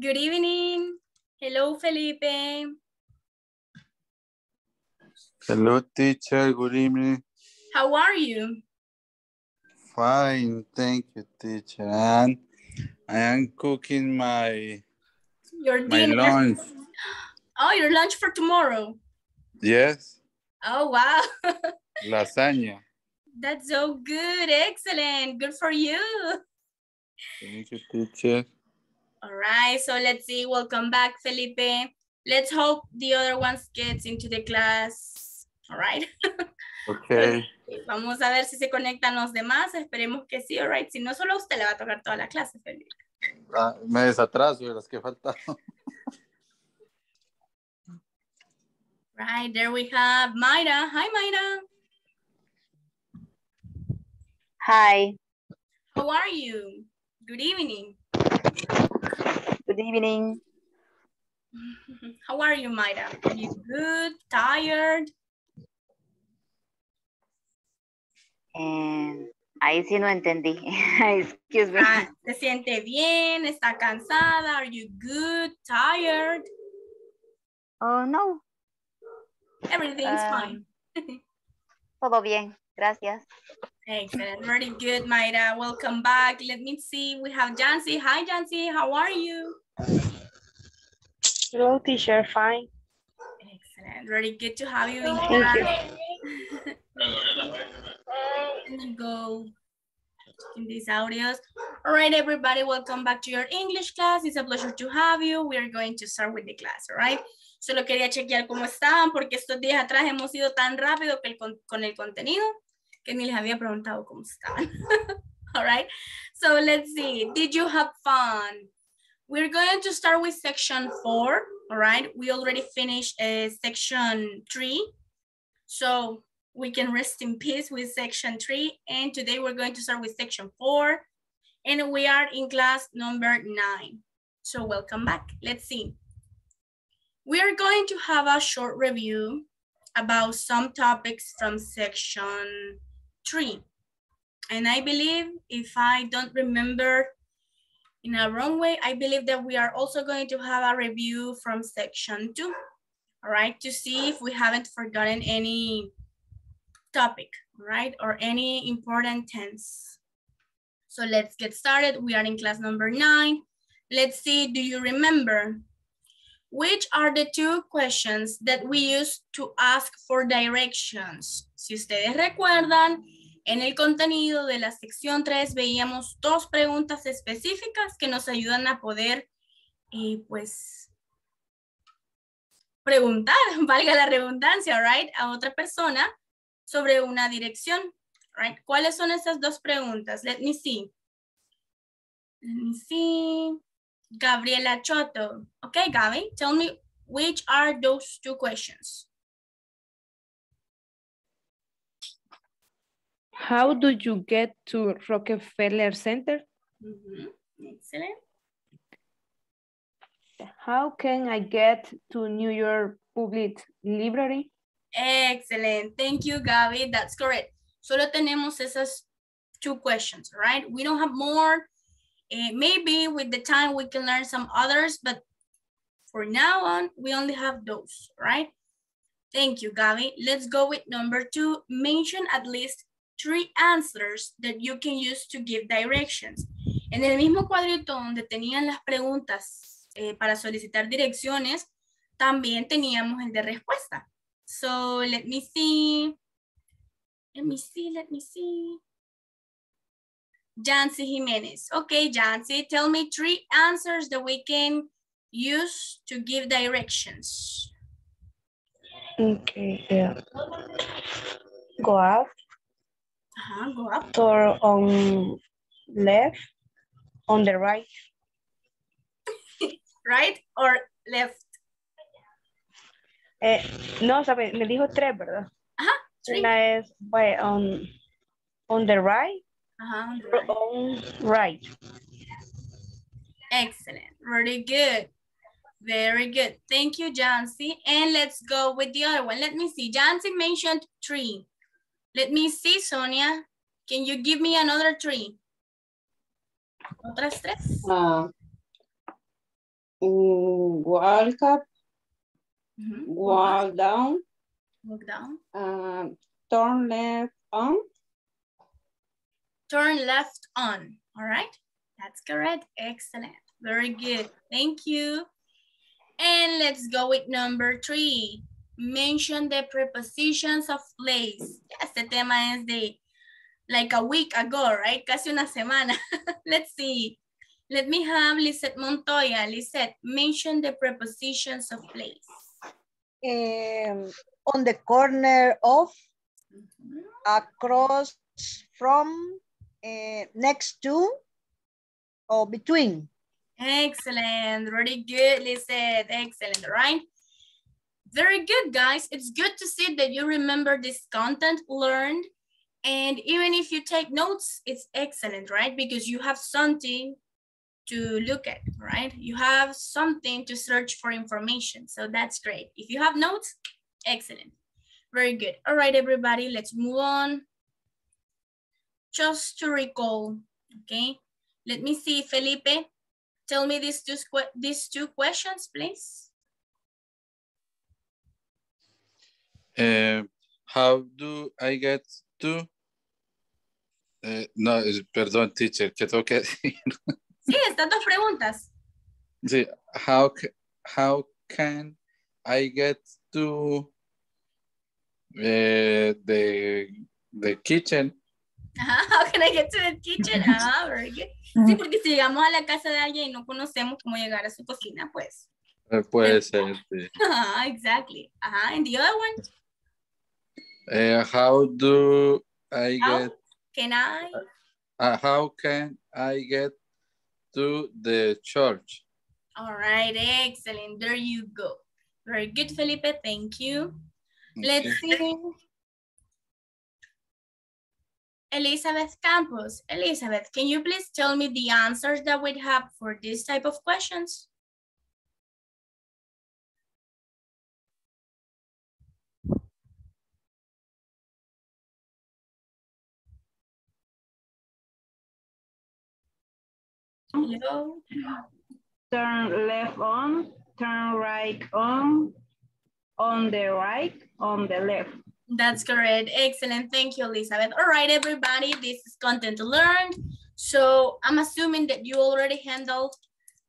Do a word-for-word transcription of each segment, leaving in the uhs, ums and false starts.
Good evening. Hello, Felipe. Hello, teacher. Good evening. How are you? Fine. Thank you, teacher. And I am cooking my, your dinner. My lunch. Oh, your lunch for tomorrow. Yes. Oh, wow. Lasagna. That's so good. Excellent. Good for you. Thank you, teacher. All right. So let's see. Welcome back, Felipe. Let's hope the other ones gets into the class. All right. Okay. Vamos a ver si se conectan los demás. Esperemos que sí. All right. Si no, solo a usted le va a tocar toda la clase, Felipe. Ah, me desatraso de las que faltaron. Right. There we have Mayra. Hi, Mayra. Hi. How are you? Good evening. Good evening. How are you, Mayra? Are you good? Tired? Um, ahí sí no entendí. Excuse me. Ah, ¿se siente bien? ¿Está cansada? Are you good? Tired? Oh, no. Everything's uh, fine. Todo bien. Gracias. Excellent. Very good, Mayra. Welcome back. Let me see. We have Jancy. Hi, Jancy. How are you? Hello, teacher. Fine. Excellent. Very good to have you in class. And go in these audios. All right, everybody. Welcome back to your English class. It's a pleasure to have you. We are going to start with the class, all right? Solo quería chequear cómo estaban porque estos días atrás hemos ido tan rápido que el con, con el contenido. Que ni les había preguntado cómo estaban. All right. So let's see. Did you have fun? We're going to start with section four. All right. We already finished uh, section three. So we can rest in peace with section three. And today we're going to start with section four. And we are in class number nine. So welcome back. Let's see. We are going to have a short review about some topics from section three. And I believe, if I don't remember in a wrong way, I believe that we are also going to have a review from section two, all right, to see if we haven't forgotten any topic, right, or any important tense. So let's get started. We are in class number nine. Let's see, do you remember? Which are the two questions that we use to ask for directions? Si ustedes recuerdan, en el contenido de la sección tres veíamos dos preguntas específicas que nos ayudan a poder, eh, pues, preguntar, valga la redundancia, right, a otra persona sobre una dirección, right? ¿Cuáles son esas dos preguntas? Let me see. Let me see. Gabriela Choto. Okay, Gabi, tell me which are those two questions. How do you get to Rockefeller Center? Mm-hmm. Excellent. How can I get to New York Public Library? Excellent. Thank you, Gabi. That's correct. Solo tenemos esas two questions, right? We don't have more. Uh, maybe with the time we can learn some others, but for now on, we only have those, right? Thank you, Gabi. Let's go with number two. Mention at least three answers that you can use to give directions. En el mismo cuadrito donde tenían las preguntas eh, para solicitar direcciones, también teníamos el de respuesta. So let me see. Let me see, let me see. Jancy Jimenez. Okay, Jancy, tell me three answers that we can use to give directions. Okay, yeah. Go up. Uh-huh, go up. Turn on left, on the right. Right or left? Eh, no, sabe, me dijo tres, ¿verdad? Ajá, three. Una es by, on, on the right. Uh-huh, right. All right. Excellent. Very good. Very good. Thank you, Jancy. And let's go with the other one. Let me see. Jancy mentioned three. Let me see, Sonia. Can you give me another three? Otras tres? Uh, walk up, mm-hmm. walk down, walk down, uh, turn left on, turn left on. All right, that's correct. Excellent. Very good. Thank you. And let's go with number three. Mention the prepositions of place. Este tema es de like a week ago, right? Casi una semana. Let's see. Let me have Lisette Montoya. Lisette, mention the prepositions of place. Um, on the corner of, mm-hmm. across from, uh, next to, or between. Excellent. Really good, Lisette. Excellent, right? Very good, guys. It's good to see that you remember this content learned. And even if you take notes, it's excellent, right? Because you have something to look at, right? You have something to search for information. So that's great. If you have notes, excellent. Very good. All right, everybody, let's move on. Just to recall, okay? Let me see, Felipe. Tell me these two, these two questions, please. Uh, how do I get to? Uh, no, perdón, teacher, ¿qué tengo que decir? Sí, estas dos preguntas. Sí, how, how can I get to uh, the, the kitchen? Ajá, how can I get to the kitchen? Ah, very good. Sí, porque si llegamos a la casa de alguien y no conocemos cómo llegar a su cocina, pues. Eh, puede ser. Sí. Ajá, exactly. Ajá, and the other one. Uh, how do I how get? Can I? Uh, how can I get to the church? All right, excellent. There you go. Very good, Felipe. Thank you. Let's okay. see. Elizabeth Campos. Elizabeth, can you please tell me the answers that we have for this type of questions? Hello? Turn left on, turn right on, on the right, on the left. That's correct. Excellent. Thank you, Elizabeth. All right, everybody, this is content learned. So I'm assuming that you already handled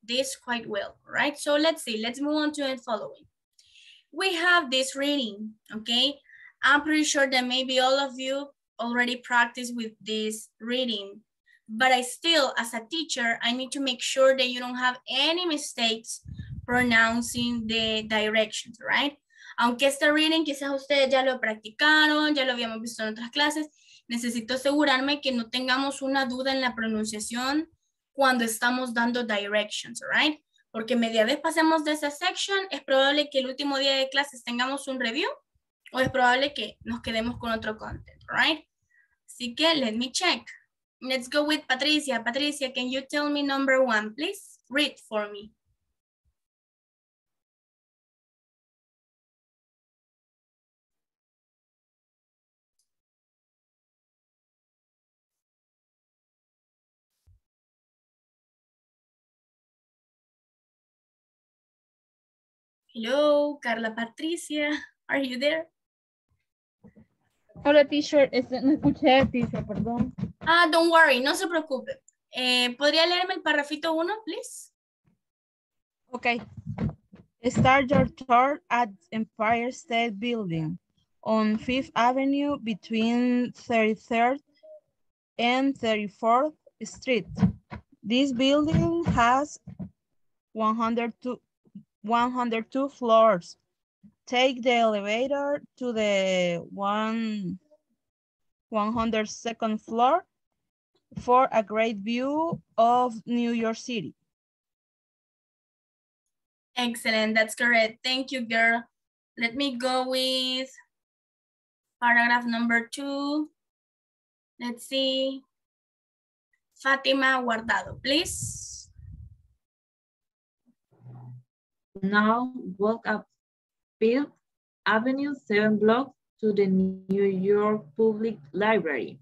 this quite well, right? So let's see. Let's move on to the following. We have this reading, okay? I'm pretty sure that maybe all of you already practiced with this reading, but I still, as a teacher, I need to make sure that you don't have any mistakes pronouncing the directions, right? Aunque este reading quizás ustedes ya lo practicaron, ya lo habíamos visto en otras clases, necesito asegurarme que no tengamos una duda en la pronunciación cuando estamos dando directions, right? Porque media vez pasemos de esa sección, es probable que el último día de clases tengamos un review o es probable que nos quedemos con otro content, right? Así que, let me check. Let's go with Patricia. Patricia, can you tell me number one, please? Read for me. Hello, Carla Patricia, are you there? Hola, teacher, no escuché, teacher, perdón. Ah, don't worry, no se preocupe. Eh, ¿Podría leerme el parrafito uno, please? Okay. Start your tour at Empire State Building on Fifth Avenue between thirty-third and thirty-fourth Street. This building has one hundred two floors. Take the elevator to the one, one hundred second floor for a great view of New York City. Excellent, that's correct. Thank you, girl. Let me go with paragraph number two. Let's see. Fatima Guardado, please. Now walk up Fifth Avenue seven block to the New York Public Library.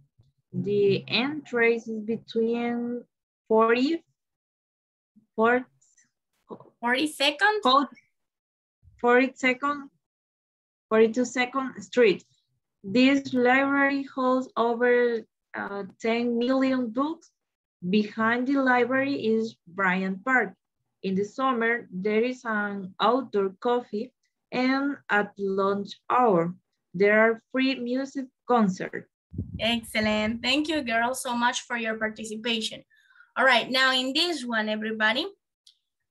The entrance is between forty-fourth forty-second? forty-second, forty-second Street. This library holds over uh, ten million books. Behind the library is Bryant Park. In the summer, there is an outdoor coffee, and at lunch hour, there are free music concerts. Excellent. Thank you, girls, so much for your participation. All right, now in this one, everybody,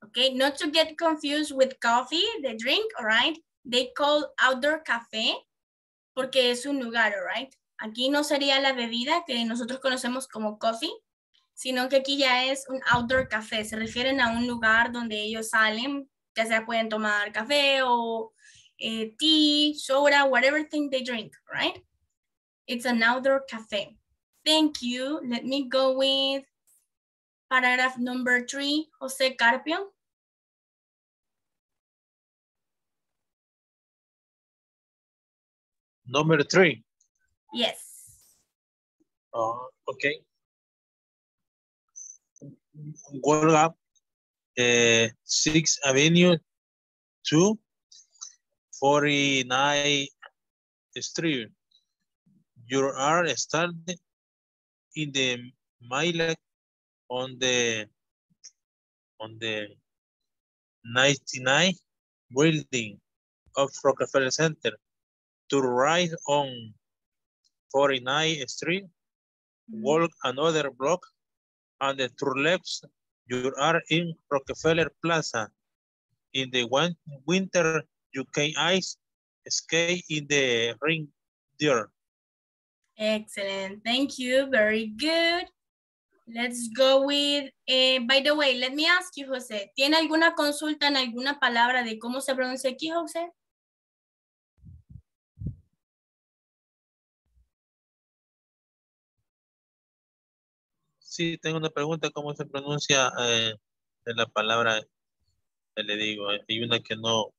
okay, not to get confused with coffee, the drink, all right? They call outdoor café porque es un lugar, all right? Aquí no sería la bebida que nosotros conocemos como coffee, sino que aquí ya es un outdoor café. Se refieren a un lugar donde ellos salen, ya sea pueden tomar café o eh, tea, soda, whatever thing they drink, right? It's an outdoor café. Thank you. Let me go with paragraph number three, Jose Carpio. Number three? Yes. Uh, okay. Go up uh, Sixth Avenue to forty-ninth Street. You are started in the mile on the on the ninety-ninth building of Rockefeller Center to right on forty-ninth Street, walk another block, and the two left you are in Rockefeller Plaza. In the one winter you can ice skate in the ring there. Excellent, thank you, very good. Let's go with, eh, by the way, let me ask you, Jose, ¿tiene alguna consulta en alguna palabra de cómo se pronuncia aquí, Jose? Sí, tengo una pregunta, ¿cómo se pronuncia eh, de la palabra que le digo? Hay una que no,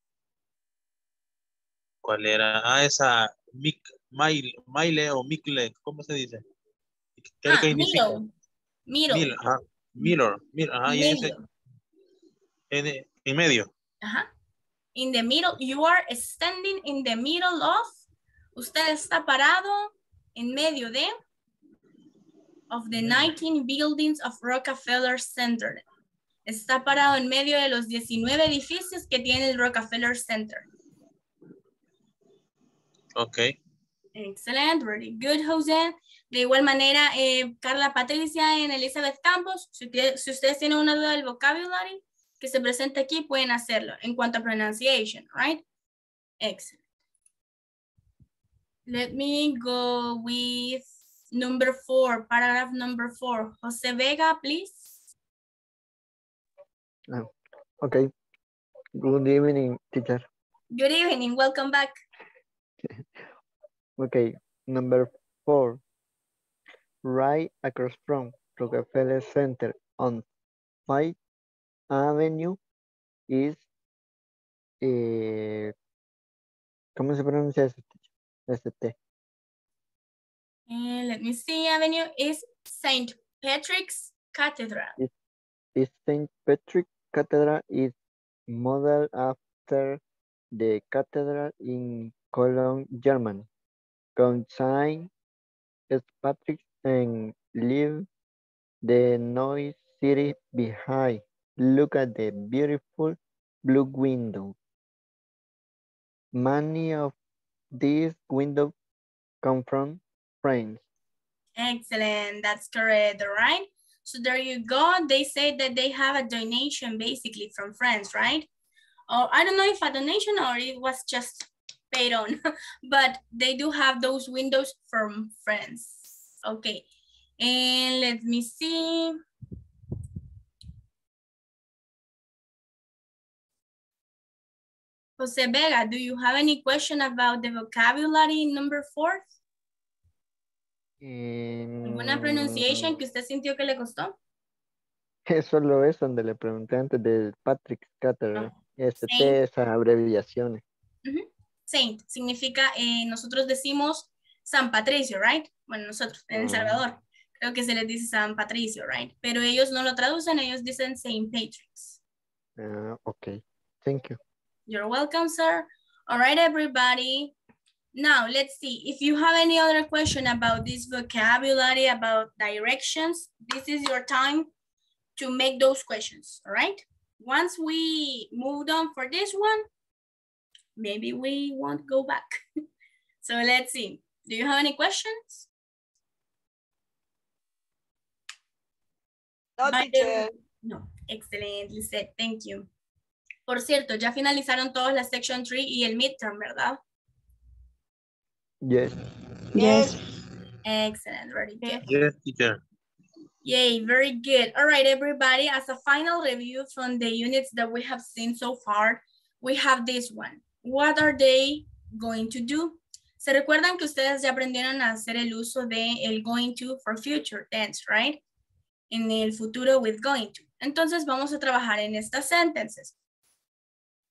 ¿cuál era? Ah, esa, mic. Maile, maile o micle, ¿cómo se dice? ¿Qué ah, miro, miro. Mil, ajá. Mirror, mirror, ajá, y ese, en, en medio. Ajá. In the middle, you are standing in the middle of, usted está parado en medio de, of the nineteen buildings of Rockefeller Center. Está parado en medio de los diecinueve edificios que tiene el Rockefeller Center. Okay. Excelente, very good, Jose. De igual manera, eh, Carla Patricia en Elizabeth Campos, si, si ustedes tienen una duda del vocabulary que se presenta aquí, pueden hacerlo en cuanto a pronunciation, right? Excellent. Let me go with number four, paragraph number four. Jose Vega, please. Okay. Good evening, teacher. Good evening, welcome back. Okay, number four, right across from Rockefeller Center on Fifth Avenue is, eh, ¿cómo se pronuncia este? este T? And let me see, Avenue is Saint Patrick's Cathedral. It, it Saint Patrick's Cathedral is modeled after the cathedral in Cologne, Germany. From Saint Patrick's and leave the noisy city behind. Look at the beautiful blue window. Many of these windows come from France. Excellent, that's correct, all right? So there you go. They say that they have a donation basically from France, right? Or I don't know if a donation or it was just paid on, but they do have those windows from France. Okay, and let me see. Jose Vega, do you have any question about the vocabulary number four? ¿Alguna um, pronunciation que usted sintió que le costó? Solo es donde le pregunté antes de Patrick Cathedral. Oh, este esas abreviaciones. Uh-huh. Saint significa, eh, nosotros decimos San Patricio, right? Bueno, nosotros en El Salvador, creo que se les dice San Patricio, right? Pero ellos no lo traducen, ellos dicen Saint Patrick's. Uh, okay, thank you. You're welcome, sir. All right, everybody. Now, let's see. If you have any other question about this vocabulary, about directions, this is your time to make those questions, all right? Once we moved on for this one, maybe we won't go back. So let's see. Do you have any questions? No, teacher. No. Excelente, Lisette. Thank you. Por cierto, ya finalizaron todos la Section three y el midterm, ¿verdad? Yes. Yes. Excellent. Very good. Yes, teacher. Yay, very good. All right, everybody. As a final review from the units that we have seen so far, we have this one. What are they going to do? ¿Se recuerdan que ustedes ya aprendieron a hacer el uso de el going to for future tense, right? En el futuro with going to. Entonces vamos a trabajar en estas sentences.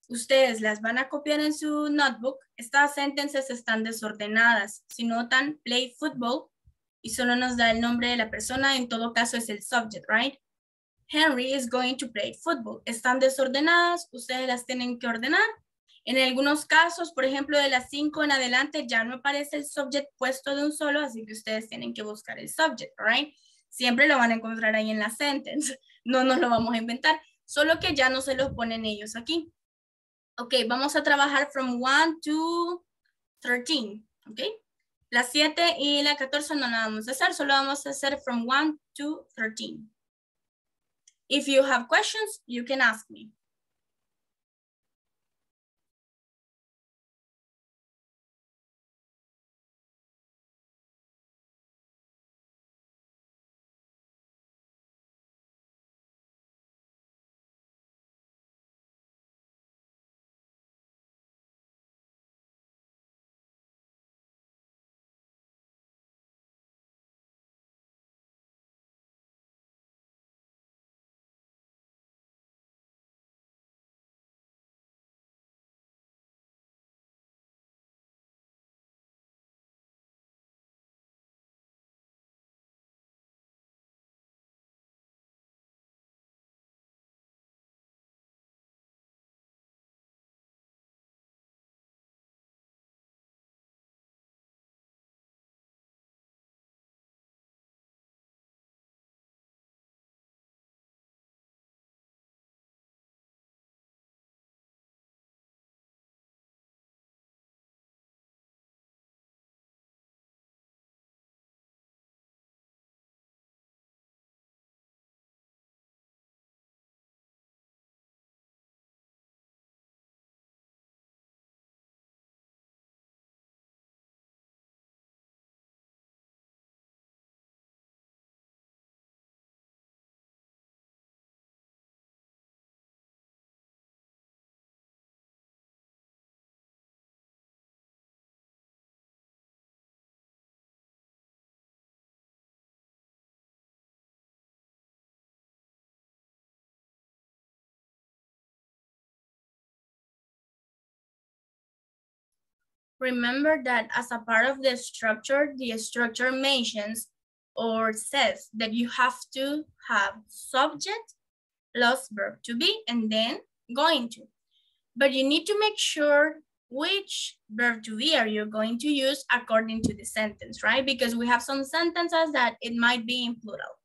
Ustedes las van a copiar en su notebook. Estas sentences están desordenadas. Si notan, play football y solo nos da el nombre de la persona. En todo caso es el subject, right? Henry is going to play football. Están desordenadas. Ustedes las tienen que ordenar. En algunos casos, por ejemplo, de las cinco en adelante ya no aparece el subject puesto de un solo, así que ustedes tienen que buscar el subject, right? Siempre lo van a encontrar ahí en la sentence. No nos lo vamos a inventar, solo que ya no se los ponen ellos aquí. Ok, vamos a trabajar from one to thirteen, ok. Las siete y la catorce no la vamos a hacer, solo vamos a hacer from one to thirteen. If you have questions, you can ask me. Remember that as a part of the structure, the structure mentions or says that you have to have subject, plus verb to be, and then going to. But you need to make sure which verb to be are you going to use according to the sentence, right? Because we have some sentences that it might be in plural.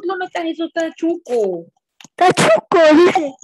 lo metas, eso está chuco. Está chuco, dice.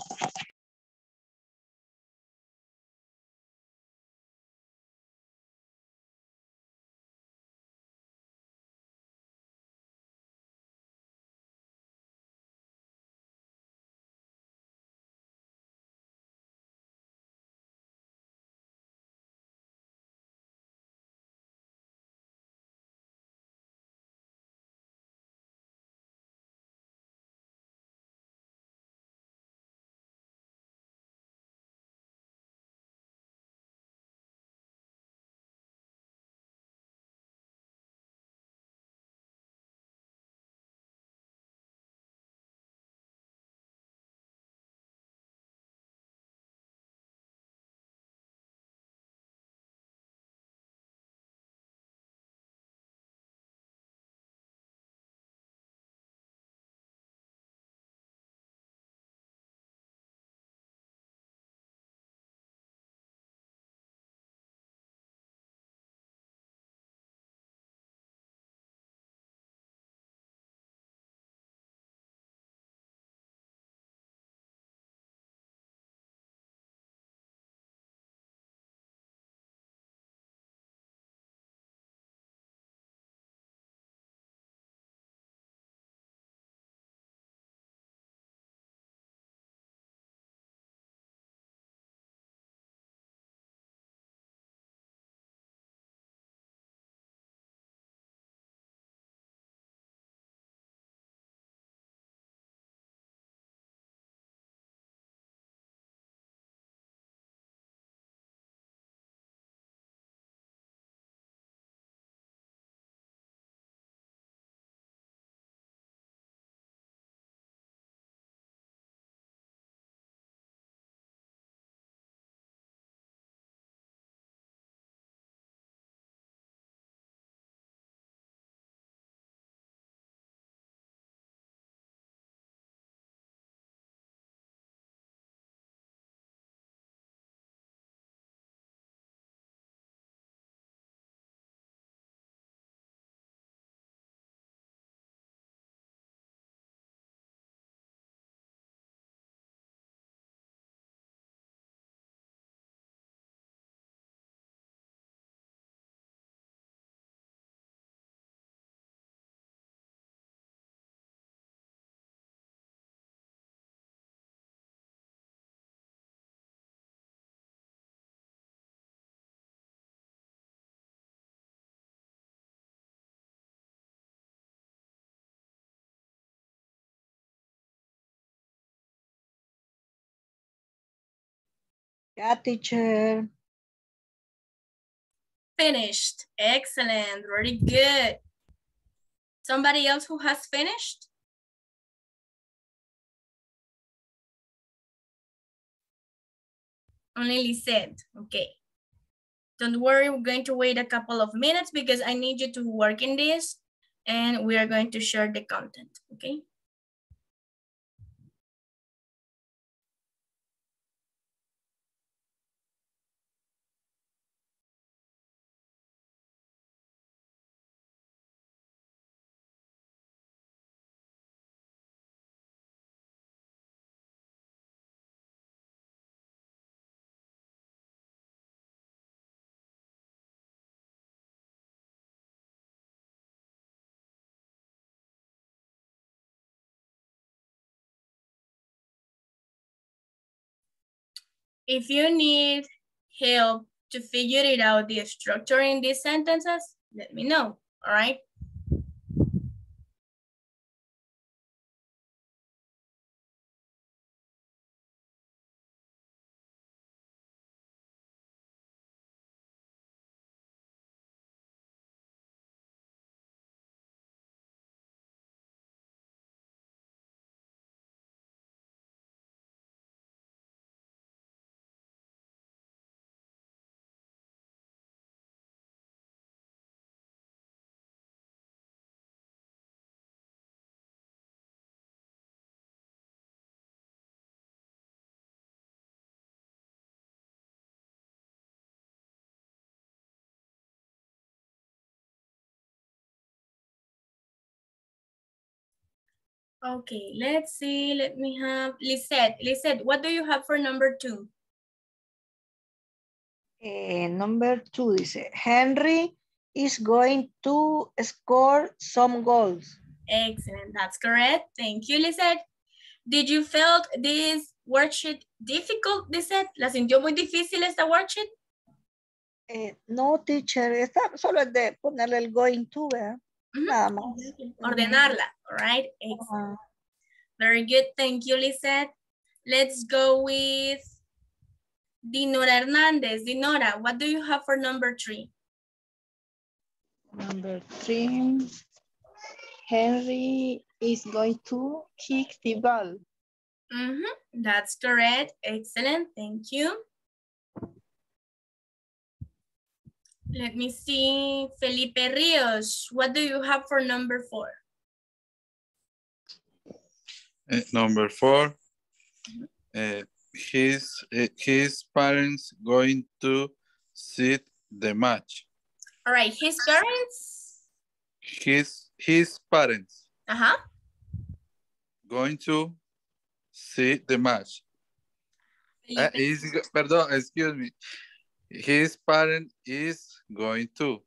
Yeah, teacher. Finished. Excellent. Very good. Somebody else who has finished? Only Lisette. Okay. Don't worry. We're going to wait a couple of minutes because I need you to work in this and we are going to share the content. Okay. If you need help to figure it out, the structure in these sentences, let me know, all right? Okay, let's see. Let me have Lisette. Lisette, what do you have for number two? Uh, number two is Henry is going to score some goals. Excellent. That's correct. Thank you, Lisette. Did you felt this worksheet difficult, Lisette? ¿La sintió muy difícil esta worksheet? Eh, no, teacher. Está solo es de ponerle el going to, ¿verdad? Mm-hmm. Nada más. Ordenarla. All right. Excellent. Uh-huh. Very good. Thank you, Lisette. Let's go with Dinora Hernández. Dinora, what do you have for number three? Number three, Henry is going to kick the ball. Mm-hmm. That's correct. Excellent. Thank you. Let me see. Felipe Rios, what do you have for number four? Uh, number four, mm-hmm. uh, his, uh, his parents going to see the match. All right, his parents? His, his parents. Uh-huh. Going to see the match. Uh, is, perdón, excuse me. His parent is going to.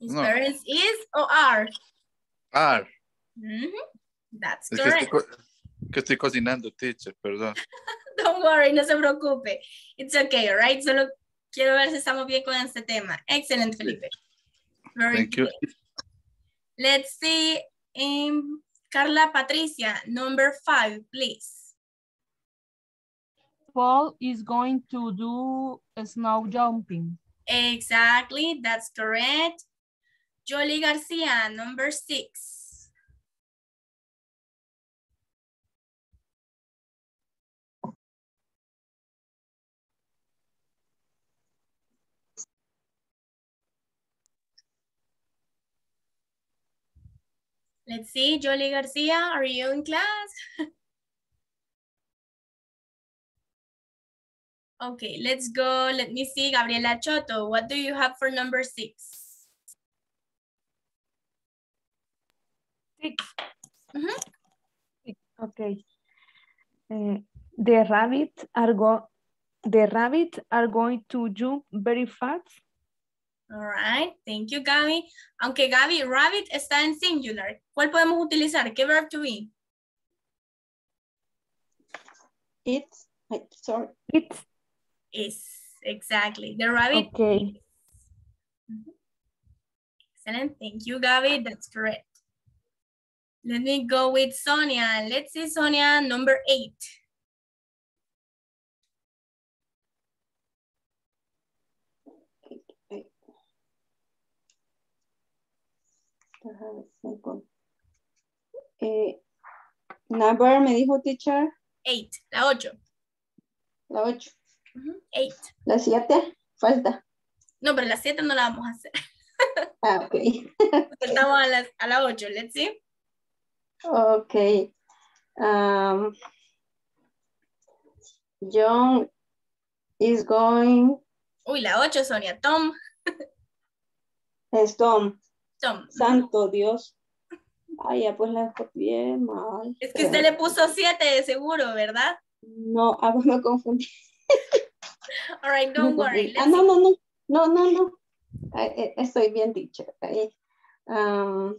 His no. parents is or are? Are. Mm-hmm. That's es correct. Que estoy, que estoy cocinando, teacher, perdón. Don't worry, no se preocupe. It's okay, all right? Solo quiero ver si estamos bien con este tema. Excellent, Felipe. Very Thank good. you. Let's see. Um, Carla Patricia, number five, please. Paul is going to do snow jumping. Exactly, that's correct. Jolie Garcia, number six. Let's see, Jolie Garcia, are you in class? Okay, let's go. Let me see, Gabriela Choto, what do you have for number six? Six. Mm-hmm. Six. Okay. Uh, the rabbit are go. The rabbit are going to jump very fast. All right. Thank you, Gabi. Aunque Gabi, rabbit está en singular. ¿Cuál podemos utilizar? ¿Qué verb to be? It's. Sorry. It's. Is exactly the rabbit. Okay. Mm-hmm. Excellent. Thank you, Gabi. That's correct. Let me go with Sonia. Let's see, Sonia, number eight. Eh, number, me dijo teacher. Eight. La ocho. La ocho. Uh-huh. Eight. La siete, falta. No, pero la siete no la vamos a hacer. Ah, ok. Estamos a la, a la ocho, let's see. Ok. Um, John is going... Uy, la ocho, Sonia. Tom. Es Tom. Tom. Santo Dios. Ay, ya pues la copié mal. Es que usted le puso siete de seguro, ¿verdad? No, algo me confundí. All right, don't worry. Let's ah, no, no, no, no, no, no. Estoy bien dicho. Um,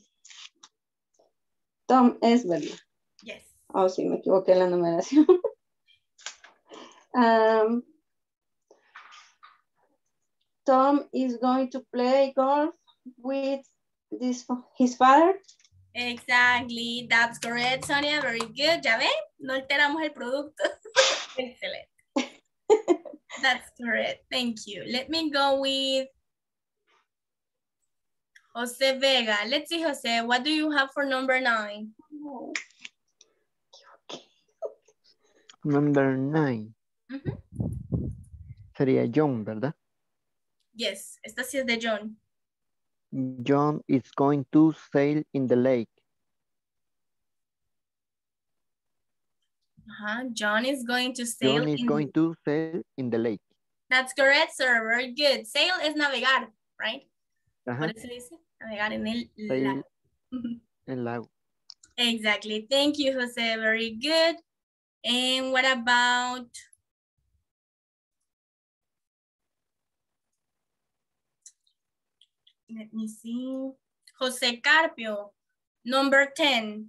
Tom es verdad. Yes. Oh, sí, me equivoqué en la numeración. um, Tom is going to play golf with this, his father. Exactly, that's correct, Sonia. Very good. Ya ven, no alteramos el producto. Excelente. That's correct. Thank you. Let me go with Jose Vega. Let's see, Jose, what do you have for number nine? Number nine. Mm-hmm. Sería John, ¿verdad? Yes, esta sí es de John. John is going to sail in the lake. Uh-huh. John is going to sail. John is in... going to sail in the lake. That's correct, sir. Very good. Sail is navegar, right? Uh-huh. Por eso dice navegar en el lago. and loud. Exactly. Thank you, Jose. Very good. And what about let me see. Jose Carpio, number ten.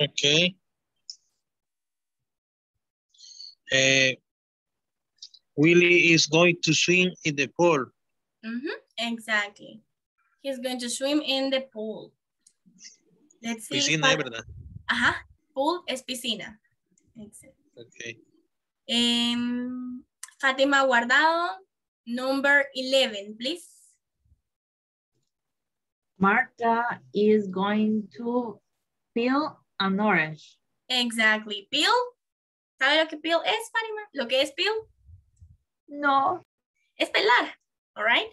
Okay. Uh, Willie is going to swim in the pool. Mm-hmm. Exactly. He's going to swim in the pool. Let's see. Piscina, ¿verdad? Ajá. Pool es piscina. Exactly. Okay. Um, Fatima Guardado, number eleven, please. Marta is going to peel an orange. Exactly. Peel. ¿Sabe lo que peel es, Fatima? ¿Lo que es peel? No. Es pelar, all right?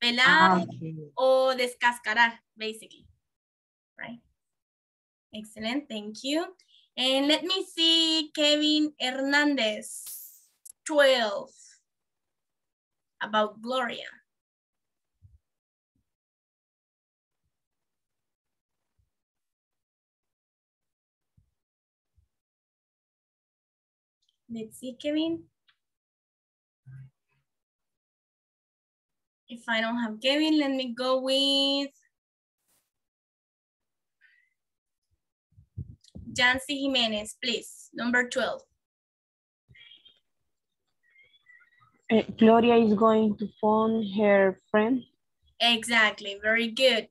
Pelar ah, okay. o descascarar, basically, right? Excellent, thank you. And let me see, Kevin Hernandez, twelve, about Gloria. Let's see, Kevin. If I don't have Kevin, let me go with Jancy Jimenez, please, number twelve. Uh, Gloria is going to phone her friend. Exactly, very good.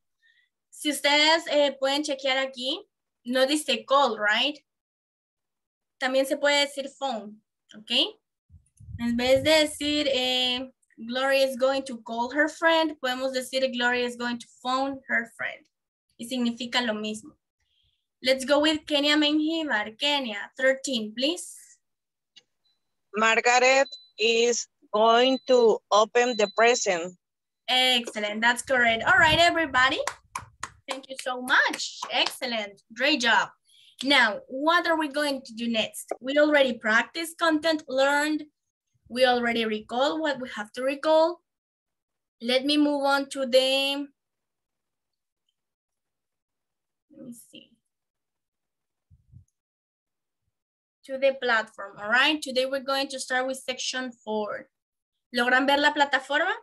Si ustedes eh, pueden chequear aquí, no dice call, right? También se puede decir phone, ¿ok? En vez de decir eh, Gloria is going to call her friend, podemos decir Gloria is going to phone her friend. Y significa lo mismo. Let's go with Kenya Menjívar. Kenya, thirteen, please. Margaret is going to open the present. Excellent, that's correct. All right, everybody. Thank you so much. Excellent, great job. Now, what are we going to do next? We already practiced content learned. We already recall what we have to recall. Let me move on to the, let me see. To the platform, all right? Today we're going to start with section four. ¿Logran ver la plataforma?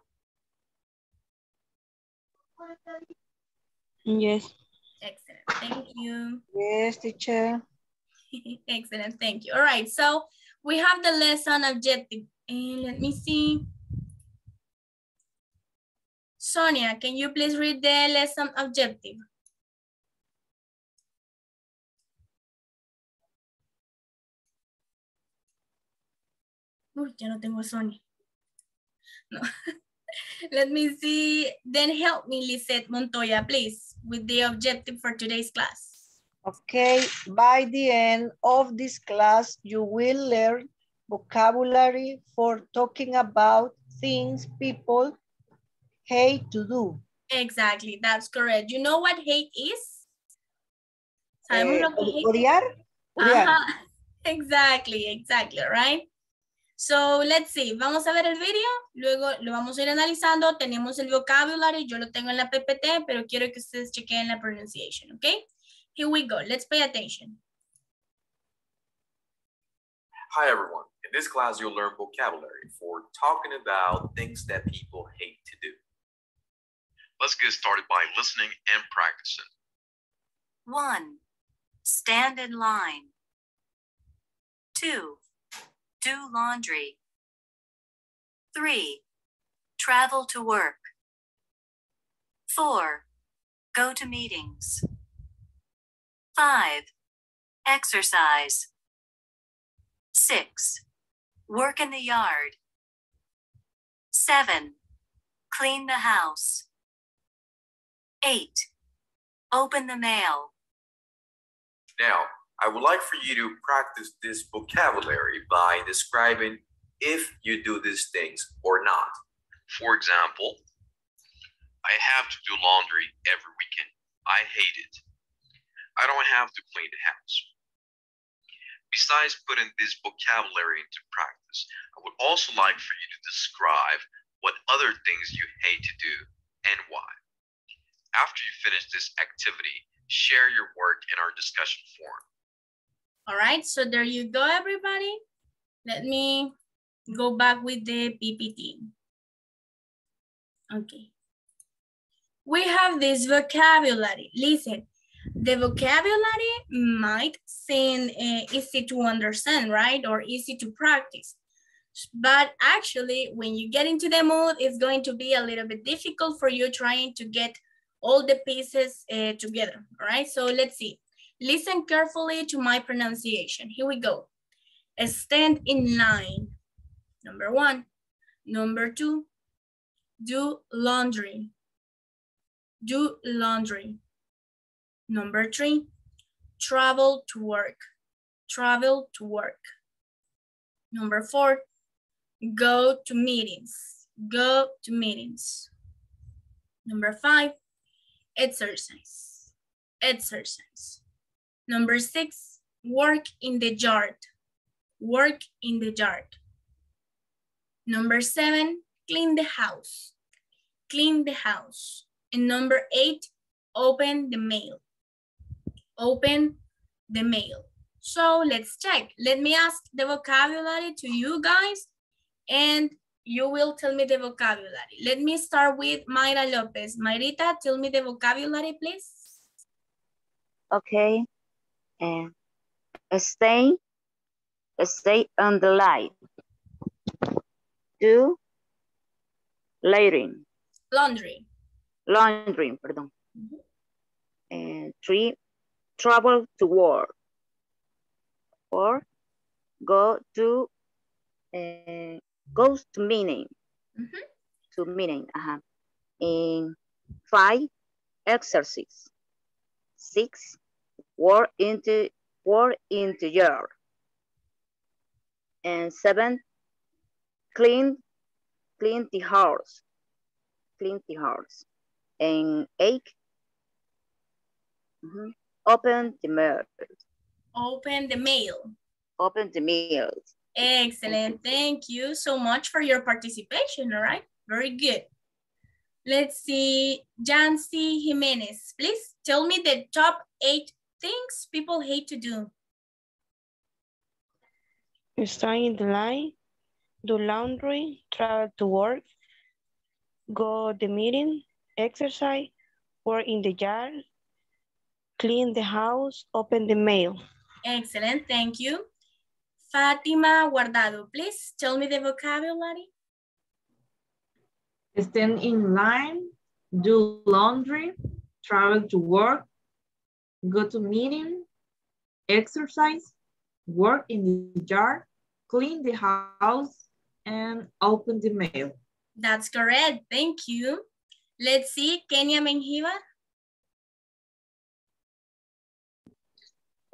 Yes. Excellent, thank you. Yes, teacher. Excellent, thank you. All right, so we have the lesson objective. And let me see. Sonia, can you please read the lesson objective? Uy, ya no tengo Sonia. No. Let me see. Then help me, Lisette Montoya, please, with the objective for today's class. Okay. By the end of this class, you will learn vocabulary for talking about things people hate to do. Exactly. That's correct. You know what hate is? ¿Sabemos lo que hate? Odiar? Odiar. Ajá. Exactly. Exactly. Right? So, let's see, vamos a ver el video, luego lo vamos a ir analizando, tenemos el vocabulary, yo lo tengo en la P P T, pero quiero que ustedes chequen la pronunciation, ¿ok? Here we go, let's pay attention. Hi everyone, in this class you'll learn vocabulary for talking about things that people hate to do. Let's get started by listening and practicing. One, stand in line. Two, do laundry. Three, travel to work. Four, go to meetings. Five, exercise. Six, work in the yard. Seven, clean the house. Eight, open the mail. Now, I would like for you to practice this vocabulary by describing if you do these things or not. For example, I have to do laundry every weekend. I hate it. I don't have to clean the house. Besides putting this vocabulary into practice, I would also like for you to describe what other things you hate to do and why. After you finish this activity, share your work in our discussion forum. All right, so there you go, everybody. Let me go back with the P P T. Okay. We have this vocabulary. Listen, the vocabulary might seem uh, easy to understand, right? Or easy to practice. But actually, when you get into the mood, it's going to be a little bit difficult for you trying to get all the pieces uh, together, all right? So let's see. Listen carefully to my pronunciation. Here we go. Stand in line, number one. Number two, do laundry. Do laundry. Number three, travel to work. Travel to work. Number four, go to meetings. Go to meetings. Number five, exercise. Exercise. Number six, work in the yard. Work in the yard. Number seven, clean the house. Clean the house. And number eight, open the mail. Open the mail. So let's check. Let me ask the vocabulary to you guys and you will tell me the vocabulary. Let me start with Mayra Lopez. Mayrita, tell me the vocabulary, please. Okay. Uh, stay, stay on the line. Do laundry. Laundry. Laundry, pardon. Mm-hmm. And three, travel to work. Or go to uh, goes to meaning. Mm-hmm. To meaning. Uh-huh. And five, exercise. Six, work into work into yard. And seven, clean clean the house. Clean the house. And eight, mm-hmm, open the mail. Open the mail. Open the mail. Excellent. Thank you so much for your participation. All right. Very good. Let's see. Jancy Jimenez, please tell me the top eight things people hate to do. Stay in the line, do laundry, travel to work, go to the meeting, exercise, work in the yard, clean the house, open the mail. Excellent, thank you. Fatima Guardado, please tell me the vocabulary. Stand in line, do laundry, travel to work, go to meeting, exercise, work in the yard, clean the house, and open the mail. That's correct, thank you. Let's see, Kenya Menjívar.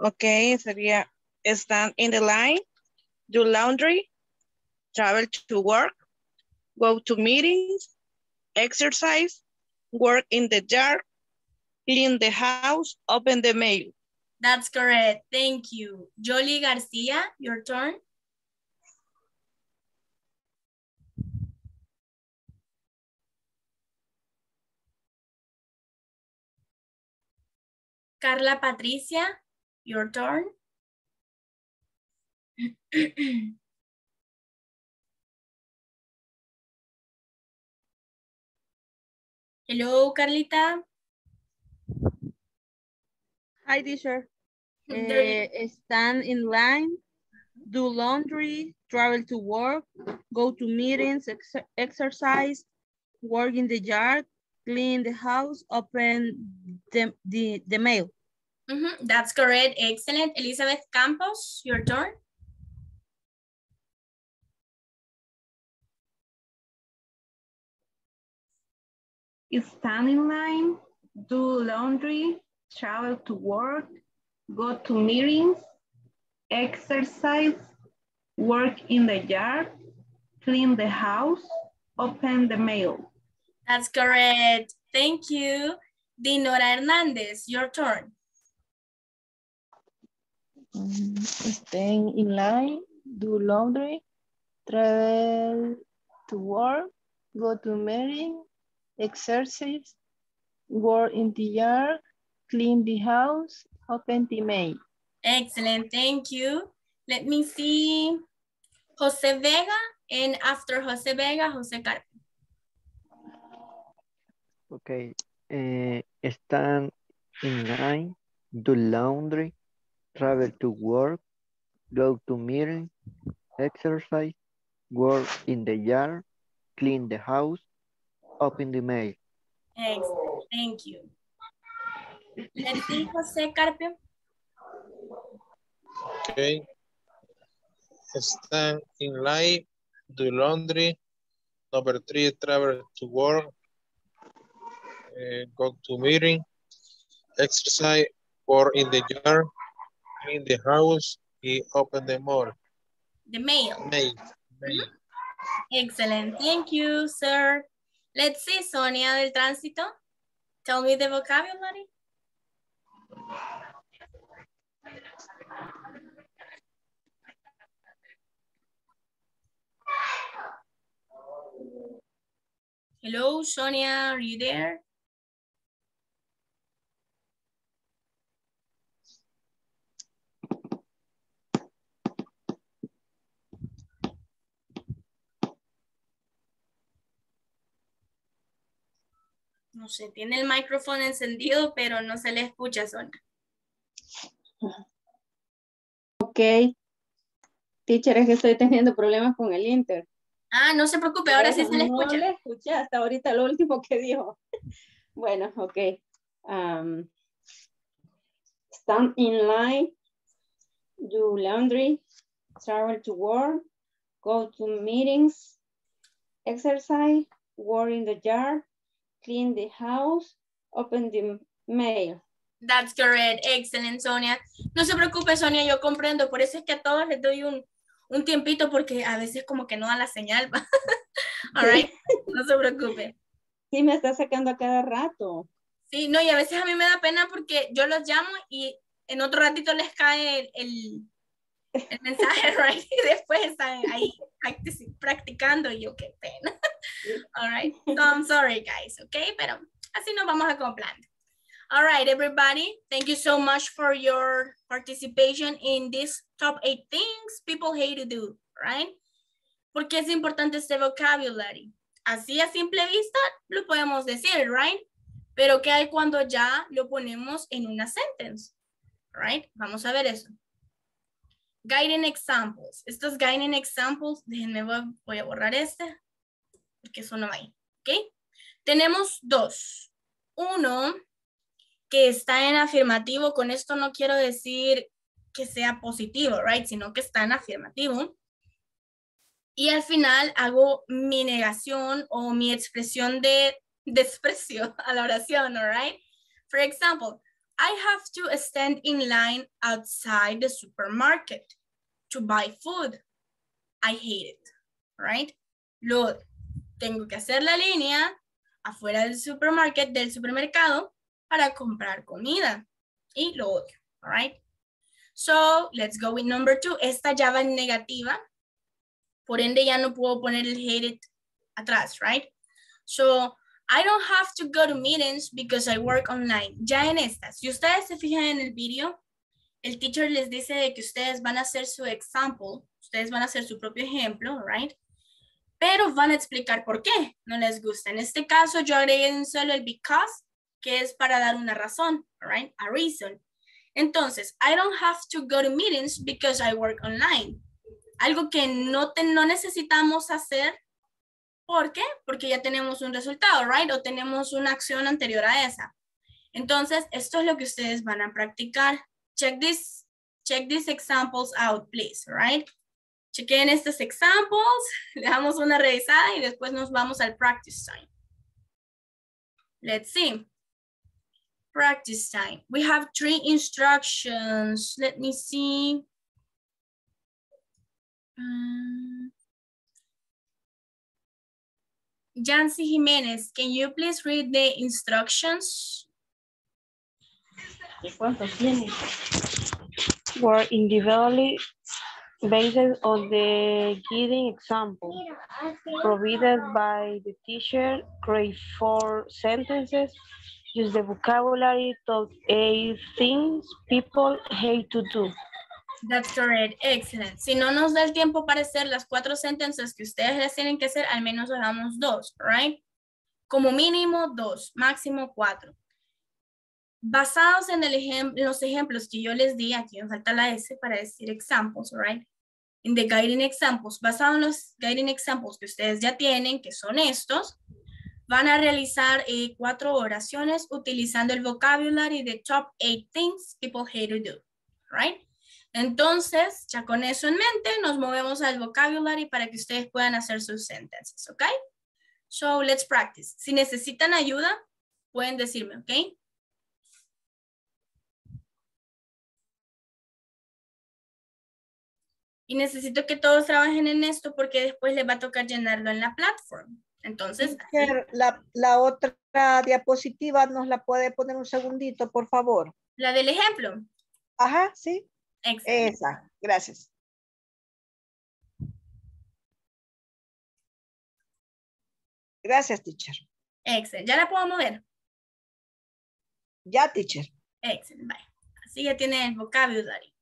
Okay, sería stand in the line, do laundry, travel to work, go to meetings, exercise, work in the yard, clean the house, open the mail. That's correct, thank you. Jolie Garcia, your turn. Carla Patricia, your turn. Hello, Carlita. Hi, teacher. Uh, stand in line, do laundry, travel to work, go to meetings, ex exercise, work in the yard, clean the house, open the, the, the mail. Mm-hmm. That's correct. Excellent. Elizabeth Campos, your turn. Stand in line, do laundry, travel to work, go to meetings, exercise, work in the yard, clean the house, open the mail. That's correct. Thank you. Dinora Hernández, your turn. Staying in line, do laundry, travel to work, go to meeting, exercise, work in the yard, clean the house, open the mail. Excellent, thank you. Let me see Jose Vega, and after Jose Vega, Jose Carpio. Okay, uh, stand in line, do laundry, travel to work, go to meeting, exercise, work in the yard, clean the house, open the mail. Excellent, thank you. Let's see Jose Carpio. Okay, stand in line, do laundry, number three, travel to work, uh, go to meeting, exercise, work in the yard, clean the house, and open the mail. The mail. Mail. Mail. Excellent, thank you, sir. Let's see, Sonia del Tránsito. Tell me the vocabulary. Hello, Sonia, are you there? No sé, tiene el micrófono encendido, pero no se le escucha, Sonia. Ok. Teacher, es que estoy teniendo problemas con el Inter. Ah, no se preocupe, ahora sí se le escucha. No le escuché hasta ahorita lo último que dijo. Bueno, ok. Um, stand in line, do laundry, travel to work, go to meetings, exercise, work in the yard, clean the house, open the mail. That's correct. Excellent, Sonia. No se preocupe, Sonia, yo comprendo. Por eso es que a todos les doy un... un tiempito porque a veces como que no da la señal. All right, no se preocupe. Sí, me está sacando a cada rato. Sí, no, y a veces a mí me da pena porque yo los llamo y en otro ratito les cae el, el, el mensaje, right? Y después están ahí practicando y yo, qué pena. All right, so I'm sorry, guys, okay? Pero así nos vamos acoplando. All right, everybody, thank you so much for your participation in this top eight things people hate to do, right? Porque es importante este vocabulary. Así a simple vista lo podemos decir, right? Pero ¿qué hay cuando ya lo ponemos en una sentence? Right? Vamos a ver eso. Guiding examples. Estos guiding examples, déjenme, voy a borrar este, porque eso no va ahí, ¿ok? Tenemos dos. Uno, que está en afirmativo, con esto no quiero decir que sea positivo, right? Sino que está en afirmativo. Y al final hago mi negación o mi expresión de desprecio a la oración, all right? For example, I have to stand in line outside the supermarket to buy food. I hate it, right? Luego, tengo que hacer la línea afuera del supermarket, del supermercado, para comprar comida. Y lo otro, all right? So, let's go with number two. Esta ya va en negativa. Por ende, ya no puedo poner el hated atrás, right? So, I don't have to go to meetings because I work online. Ya en esta, si ustedes se fijan en el video, el teacher les dice de que ustedes van a hacer su example, ustedes van a hacer su propio ejemplo, all right? Pero van a explicar por qué no les gusta. En este caso, yo agregué en solo el because, que es para dar una razón, right? A reason. Entonces, I don't have to go to meetings because I work online. Algo que no, te, no necesitamos hacer, ¿por qué? Porque ya tenemos un resultado, right? O tenemos una acción anterior a esa. Entonces, esto es lo que ustedes van a practicar. Check this, check these examples out, please, right? Chequen estos examples, le damos una revisada y después nos vamos al practice time. Let's see. Practice time. We have three instructions. Let me see. Um, Jancy Jimenez, can you please read the instructions? Work in the valley, based on the given example provided by the teacher, create four sentences, use the vocabulary, top eight things people hate to do. That's correct. Excellent. Si no nos da el tiempo para hacer las cuatro sentences que ustedes les tienen que hacer, al menos hagamos dos, right? Como mínimo dos, máximo cuatro. Basados en, el ejem en los ejemplos que yo les di, aquí me falta la S para decir examples, right? In the guiding examples, basados en los guiding examples que ustedes ya tienen, que son estos, van a realizar eh, cuatro oraciones utilizando el vocabulary de top eight things people hate to do, right? Entonces, ya con eso en mente, nos movemos al vocabulary para que ustedes puedan hacer sus sentences, ¿ok? So, let's practice. Si necesitan ayuda, pueden decirme, ¿ok? Y necesito que todos trabajen en esto porque después les va a tocar llenarlo en la plataforma. Entonces, la, la otra diapositiva nos la puede poner un segundito, por favor. La del ejemplo. Ajá, sí. Excelente. Esa, gracias. Gracias, teacher. Excelente. ¿Ya la puedo mover? Ya, teacher. Excelente. Bye. Así ya tiene el vocabulario.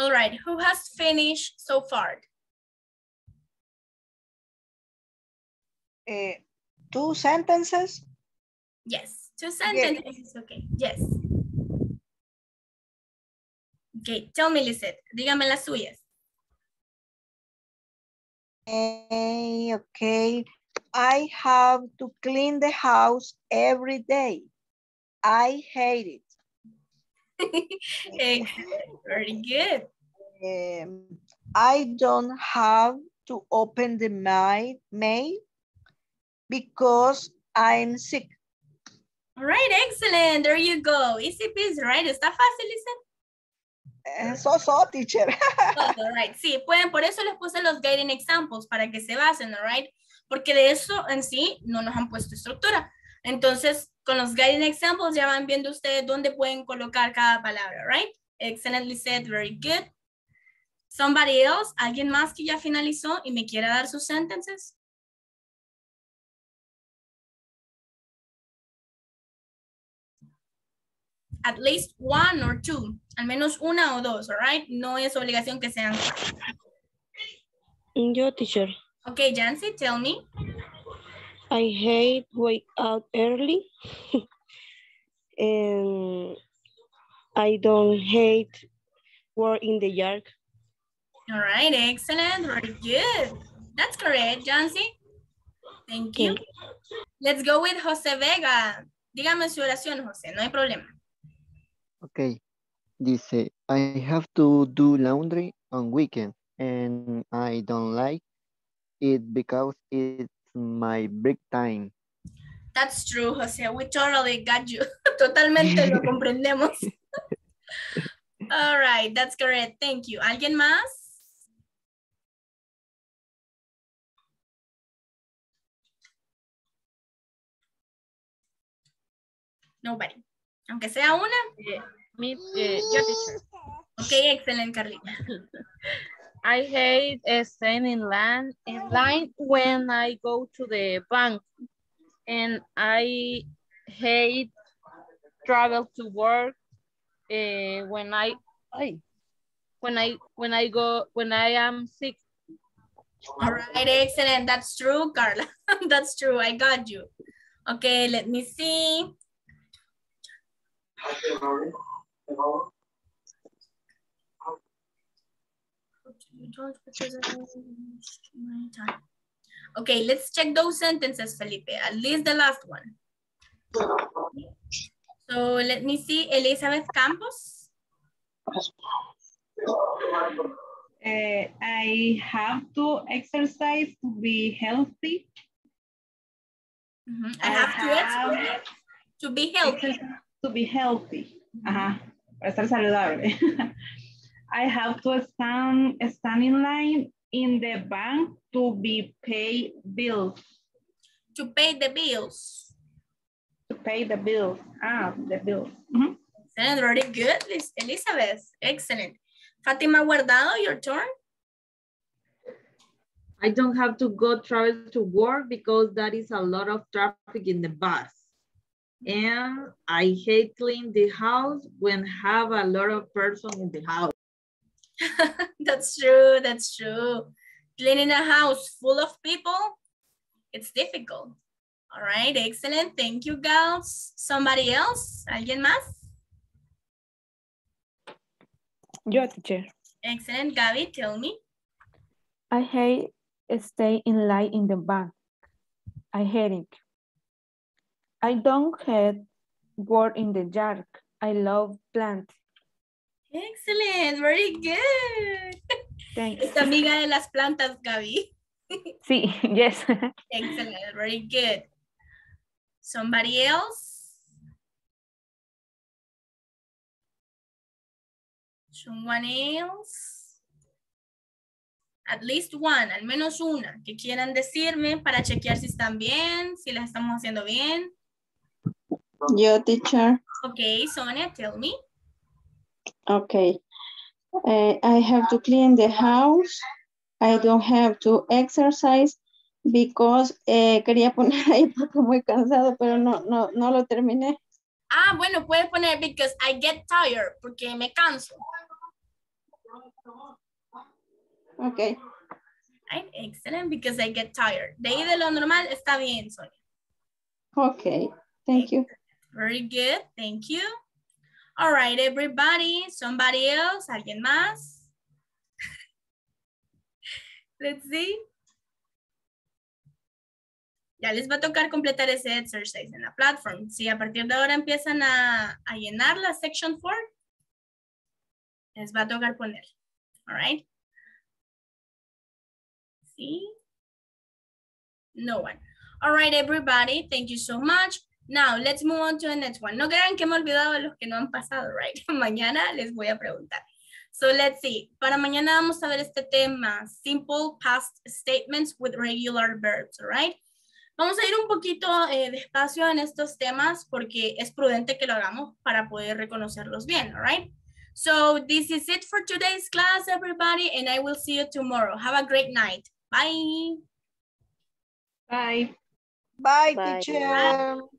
All right, who has finished so far? Uh, two sentences? Yes, two sentences, yes. Okay, yes. Okay, tell me, Lisette, dígame las suyas. Okay, okay, I have to clean the house every day. I hate it. Excellent. Very good. Um, I don't have to open the mail, mail because I'm sick. All right, excellent. There you go. Easy peasy, right? Está fácil, Lizette. Eh, so, so, teacher. All right, sí, pueden, por eso les puse los guiding examples para que se basen, all right? porque de eso en sí no nos han puesto estructura. Entonces, con los guiding examples ya van viendo ustedes dónde pueden colocar cada palabra, right? Excellently said, very good. Somebody else, alguien más que ya finalizó y me quiera dar sus sentences. At least one or two, al menos una o dos, all right? No es obligación que sean. Yo, teacher. Okay, Jancy, tell me. I hate wake out early. And I don't hate work in the yard. All right, excellent, very good. That's correct, Jancy. Thank you. Okay. Let's go with Jose Vega. Dígame su oración, Jose, no hay problema. Okay, dice, I have to do laundry on weekend and I don't like it because it's my break time. That's true, Jose. We totally got you. Totalmente lo comprendemos. All right, that's correct. Thank you. ¿Alguien más? Nobody. Aunque sea una. Yeah. Me, eh, yo teacher. Okay, excellent, Carlita. I hate uh, staying in line, in line when I go to the bank. And I hate travel to work uh, when I when I when I go when I am sick. All right, excellent. That's true, Carla. That's true. I got you. Okay, let me see. Okay, let's check those sentences, Felipe, at least the last one. So let me see, Elizabeth Campos. Uh, I have to exercise to be healthy. Mm-hmm. I, I have, have to exercise to be healthy. To be healthy. Ajá. Para estar saludable. I have to stand, stand in line in the bank to be paid bills. To pay the bills. To pay the bills. Ah, the bills. Mm-hmm. Excellent. Very good, Elizabeth. Excellent. Fatima Guardado, your turn. I don't have to go travel to work because there is a lot of traffic in the bus. And I hate clean the house when have a lot of person in the house. That's true, that's true. Cleaning a house full of people, it's difficult. All right, excellent. Thank you, girls. Somebody else? ¿Alguien más? Yo, teacher. Excellent. Gabi, tell me. I hate staying in line in the bank. I hate it. I don't hate work in the dark. I love plants. Excellent, very good. Thanks. Esta amiga de las plantas, Gaby. Sí, yes. Excellent, very good. Somebody else? Someone else? At least one, al menos una, que quieran decirme para chequear si están bien, si las estamos haciendo bien. Yo, teacher. Okay, Sonia, tell me. Okay. Uh, I have to clean the house. I don't have to exercise because eh, quería poner ahí porque muy cansado, pero no, no, no lo terminé. Ah, bueno, puedes poner because I get tired, porque me canso. Okay. Right, excellent, because I get tired. De ahí de lo normal está bien, Sonia. Okay, thank you. Very good, thank you. All right, everybody, somebody else, alguien más. Let's see. Ya les va a tocar completar ese exercise en la platform. Si a partir de ahora empiezan a, a llenar la section four, les va a tocar poner. All right. See? No one. All right, everybody, thank you so much. Now, let's move on to the next one. No crean que me he olvidado de los que no han pasado, right? Mañana les voy a preguntar. So let's see. Para mañana vamos a ver este tema. Simple past statements with regular verbs, all right? Vamos a ir un poquito eh, despacio en estos temas porque es prudente que lo hagamos para poder reconocerlos bien, all right? So this is it for today's class, everybody, and I will see you tomorrow. Have a great night. Bye. Bye. Bye, Bye. Teacher. Bye.